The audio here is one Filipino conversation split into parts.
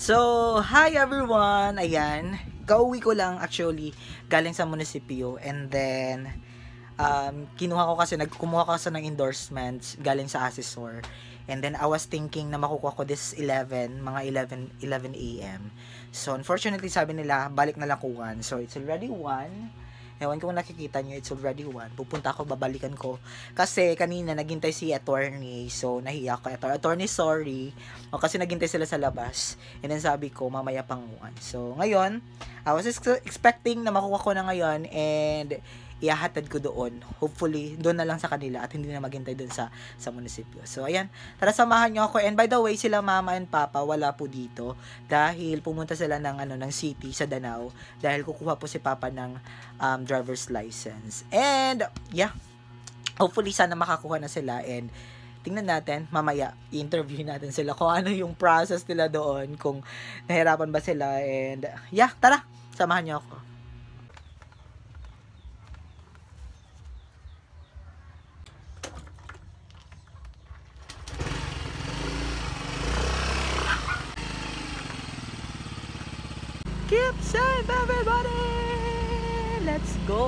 So, hi everyone! Ayan, kauwi ko lang actually galing sa munisipyo, and then kinuha ko kasi, nagkumuha ko kasi ng endorsements galing sa assessor, and then I was thinking na makukuha ko this 11 a.m. So, unfortunately sabi nila, balik na lang ko 1. So, it's already 1. Ewan kung nakikita nyo, it's already 1. Pupunta ako, babalikan ko. Kasi kanina, naghintay si attorney. So, nahiya ko. Attorney, sorry. O, kasi naghintay sila sa labas. And then sabi ko, mamaya pang 1. So, ngayon, I was expecting na makuha ko na ngayon. And iahatid ko doon. Hopefully, doon na lang sa kanila at hindi na maghintay doon sa munisipyo. So, ayan. Tara, samahan nyo ako. And by the way, sila mama and papa wala po dito dahil pumunta sila ng city sa Danao dahil kukuha po si papa ng driver's license. And, yeah. Hopefully, sana makakuha na sila, and tingnan natin, mamaya, i-interview natin sila kung ano yung process nila doon, kung nahirapan ba sila, and yeah, tara, samahan nyo ako. Keep safe, everybody! Let's go!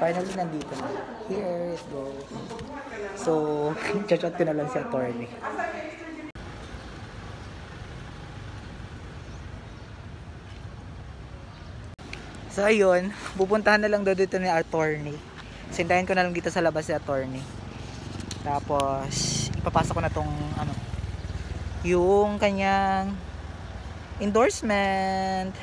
Finally, nandito na. Here it goes. So, chat-chat ko na lang si attorney. So, ayun. Pupuntahan na lang daw dito ni attorney. Sintayin ko na lang dito sa labas si attorney. Tapos, ipapasa ko na tong, ano, yung kanyang endorsement.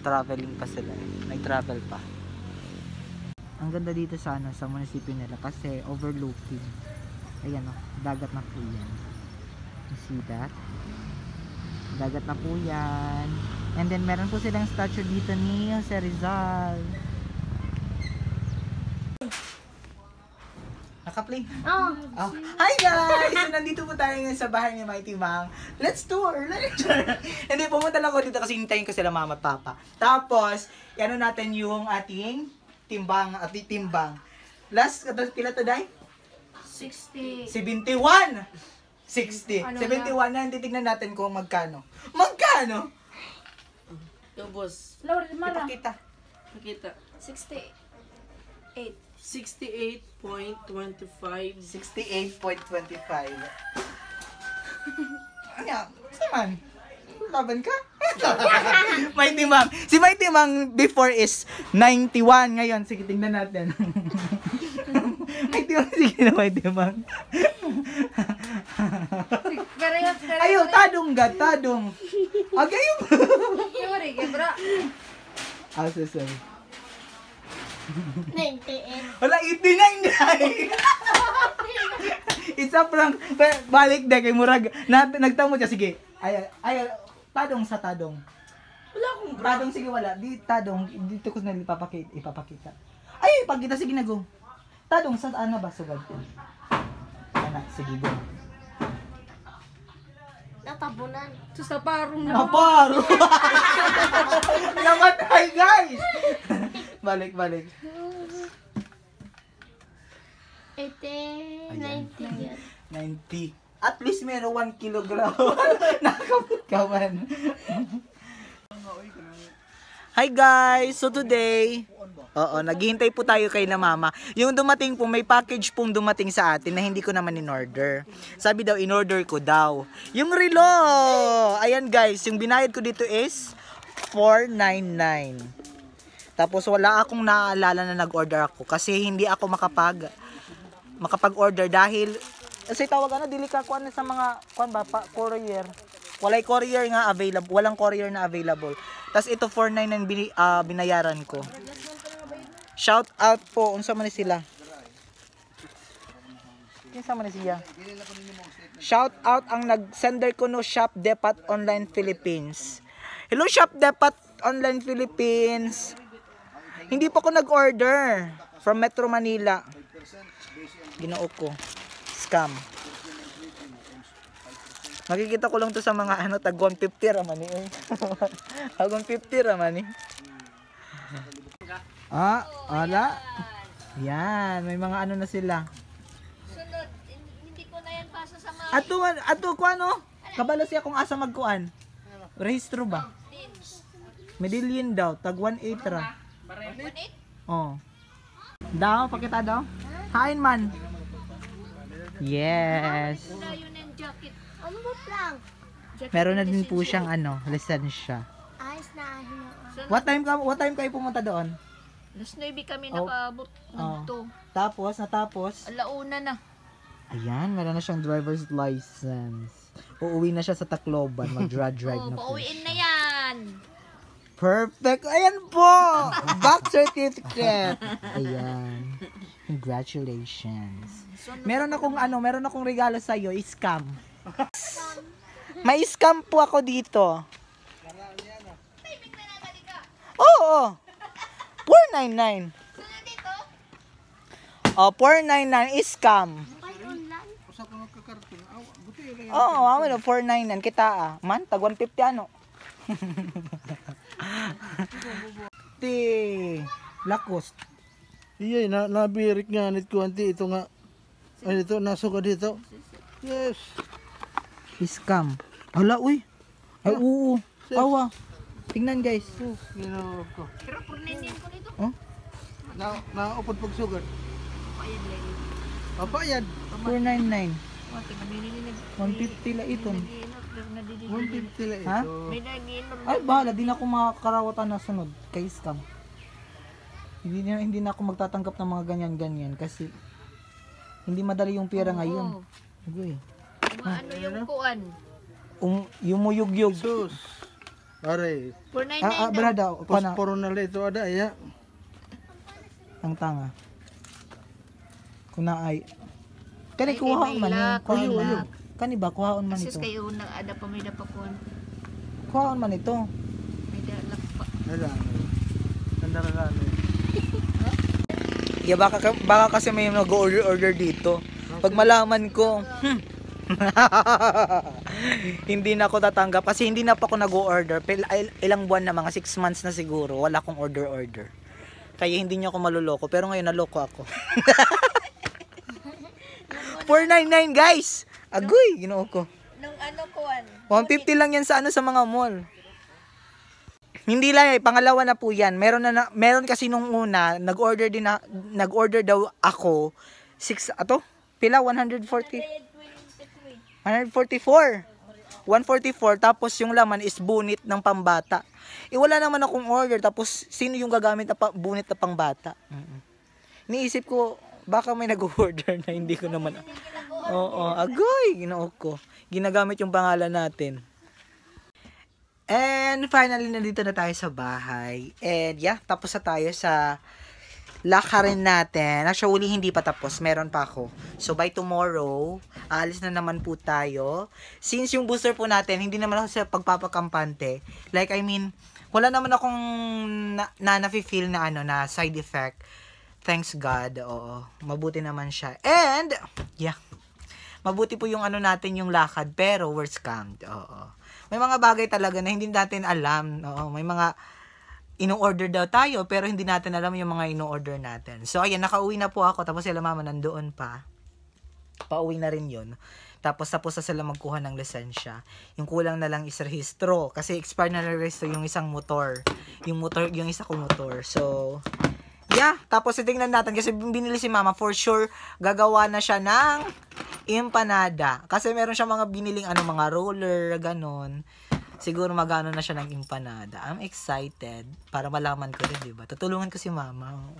Traveling pa sila. Nag-travel pa. Ang ganda dito sana sa munisipyo nila kasi overlooking. Ayan o, dagat na po yan. You see that? Dagat na po yan. And then meron po silang statue dito ni Jose Rizal. Nakaplay? Oh. Oh. Hi guys! So nandito po tayo ngayon sa bahay ni Mighty Mang. Let's tour! Hindi, pumunta lang ako dito kasi hintayin ko sila mama at papa. Tapos, ano natin yung ating timbang. Last, pila today? 60. Ano 71 yan? Na, titignan natin kung magkano. Magkano? Tubos. Makita. 68. 68.25. 68.25. Ano? Saman? Laban ka? Mighty Mang. Si Mighty Mang before is 91. Ngayon, sige, tingnan natin. Sige na, Mighty Mang. Ayaw, tadong. Okay. Sorry, bro. Asa, sorry. 98. Wala, 89 na. Isa prank. Balik na kay Murag. Nagtamo siya, sige. Ayaw, tadong sa tadong. Wala akong bro. Tadong, sige, wala. Di, tadong. Dito ko na ipapakita. Ay, pagkita, sige na, go. Tadong, sa ano ba sugad ko? Anak, sige ba? Natabunan. Sus, naparong! Namatay, guys! Balik. 90. At least meron 1 kilogram. Nakakapagkawan. Hi guys! So today, naghihintay po tayo kay na mama. Yung dumating po, may package pong dumating sa atin na hindi ko naman in-order. Sabi daw, in-order ko daw. Yung relo! Ayan guys, yung binayad ko dito is $4.99. Tapos wala akong naaalala na nag-order ako kasi hindi ako makapag-order dahil kasi tawag dili ka kuan sa mga kuan ba pa, courier. Walay courier nga available, walang courier na available. Tas ito 499 binayaran ko. Shout out po unsa man sila. Kinsa man siya? Shout out ang nag-sender ko no Shop Depot Online Philippines. Hello Shop Depot Online Philippines. Hindi pa ako nag-order from Metro Manila. Ginoo ko. Scam. Makikita ko lang to sa mga ano, tag 150 raman eh. Tag 150 raman eh. Ah, ala. Yan, may mga ano na sila. Sunod, hindi ko na yan pasa sa mga... Ato ko ano? Kabalo siya kung asa magkuan. Rehistro ba? Medellin daw, tag 1.8 ra. 1.8? Oo. Daw, pakita daw. Hain man. Yes. Ano ba lang? Meron na din po siyang ano, lisensya. What time kayo pumunta doon? Alas 9 kami nakaabot nito. Tapos, natapos? Alauna na. Ayan, meron na siyang driver's license. Uuwi na siya sa Tacloban. Mag-drive na po. Uuwiin na yan. Perfect. Ayan po. Back certificate. Ayan. Congratulations. Meron akong regalo sa'yo. Scam. May scam po ako dito. Oo. 499. Oh, 499 is scam. Oh, aw, ano 499 kita ah. Man, tag 150 ano. Ti, Lacoste. Iye, nabirik nga nit ko anti ito nga. Ay dito, nasuka dito. Yes. Is scam. Hala, uy. Ay, oo. Tawa. Tingnan guys. Ginawa ko. Pero purnenin ko nito. Oh? Naupod pag sugar. Papayad. 499. 150 la ito. 150 la ito. Ha? Ay bahala. Di na ako makakarawatan na sunod. Kay scam. Hindi na ako magtatanggap ng mga ganyan-ganyan. Kasi hindi madali yung pera ngayon. Uy. Ano yung kuan? Yumuyugyug. Sus. Aray. 499 brada. Posporo na ito ada ya. Ang tanga. Kuna ay. Kani kuhaon man. Kuyog. Kani ba kuhaon man ito. Sus kayo nang ada pamida pa kon. Kuhaon man ito. Mida lakpa. Ala. Kandaraan. Ya baka kasi may nag-order dito. Pag malaman ko, hindi na ako tatanggap kasi hindi na pa ako nag-o-order. Ilang buwan na, mga 6 months na siguro, wala akong order. Kaya hindi niyo ako maluloko, pero ngayon naloko ako. 499 guys. Agoy, ginoo ko. Nung ano ko 150 lang yan sa ano sa mga mall. Hindi lang, pangalawa na po yan. Meron kasi nung una, nag-order daw ako 6 ato. Pila 140. 144, tapos yung laman is bunit ng pambata. Wala naman akong order, tapos sino yung gagamit na bunit na pangbata? Niisip ko, baka may nag-order na hindi ko naman. Oo, agoy, ginoo ko. Ginagamit yung pangalan natin. And finally, nandito na tayo sa bahay. And yeah, tapos na tayo sa lakarin natin. Actually, hindi pa tapos. Meron pa ako. So, by tomorrow, aalis na naman po tayo. Since yung booster po natin, hindi naman ako sa pagpapakampante. Like, I mean, wala naman akong na-feel na ano, na side effect. Thanks God. Oo. Mabuti naman siya. And, yeah. Mabuti po yung ano natin, yung lakad. Pero, we're scammed. Oo. May mga bagay talaga na hindi natin alam. Oo. May mga ino-order daw tayo, pero hindi natin alam yung mga ino-order natin. So, ayan, nakauwi na po ako. Tapos sila mama nandoon pa. Pauwi na rin yun. Tapos na sila magkuha ng lisensya. Yung kulang na lang is rehistro. Kasi expired na rehistro yung isang motor. Yung isa kong motor. So, yeah. Tapos itignan natin. Kasi binili si mama, for sure, gagawa na siya ng empanada. Kasi meron siya mga biniling ano, mga roller, ganon. Siguro magano na siya ng empanada. I'm excited. Para malaman ko rin, diba? Tutulungan ko si mama.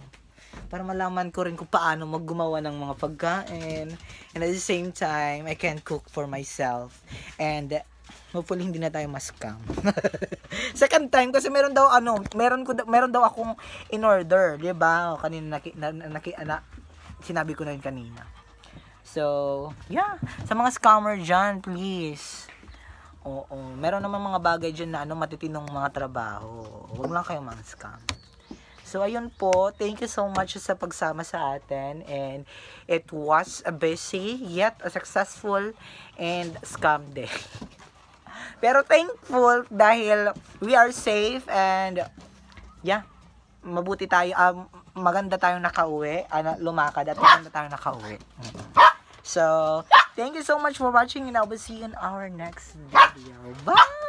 Para malaman ko rin kung paano maggumawa ng mga pagkain. And at the same time, I can cook for myself. And hopefully, hindi na tayo ma-scam. Second time, kasi meron daw akong in-order, diba? Kanina, sinabi ko na rin kanina. So, yeah. Sa mga scammer dyan, please. Oo, meron naman mga bagay dyan na ano, matitinong mga trabaho. Huwag lang kayo mang scam. So, ayun po. Thank you so much sa pagsama sa atin. And it was a busy yet a successful and scam day. Pero thankful dahil we are safe and yeah, mabuti tayo, maganda tayong nakauwi, lumakad at maganda tayong nakauwi. So, thank you so much for watching and I will see you in our next video. Bye!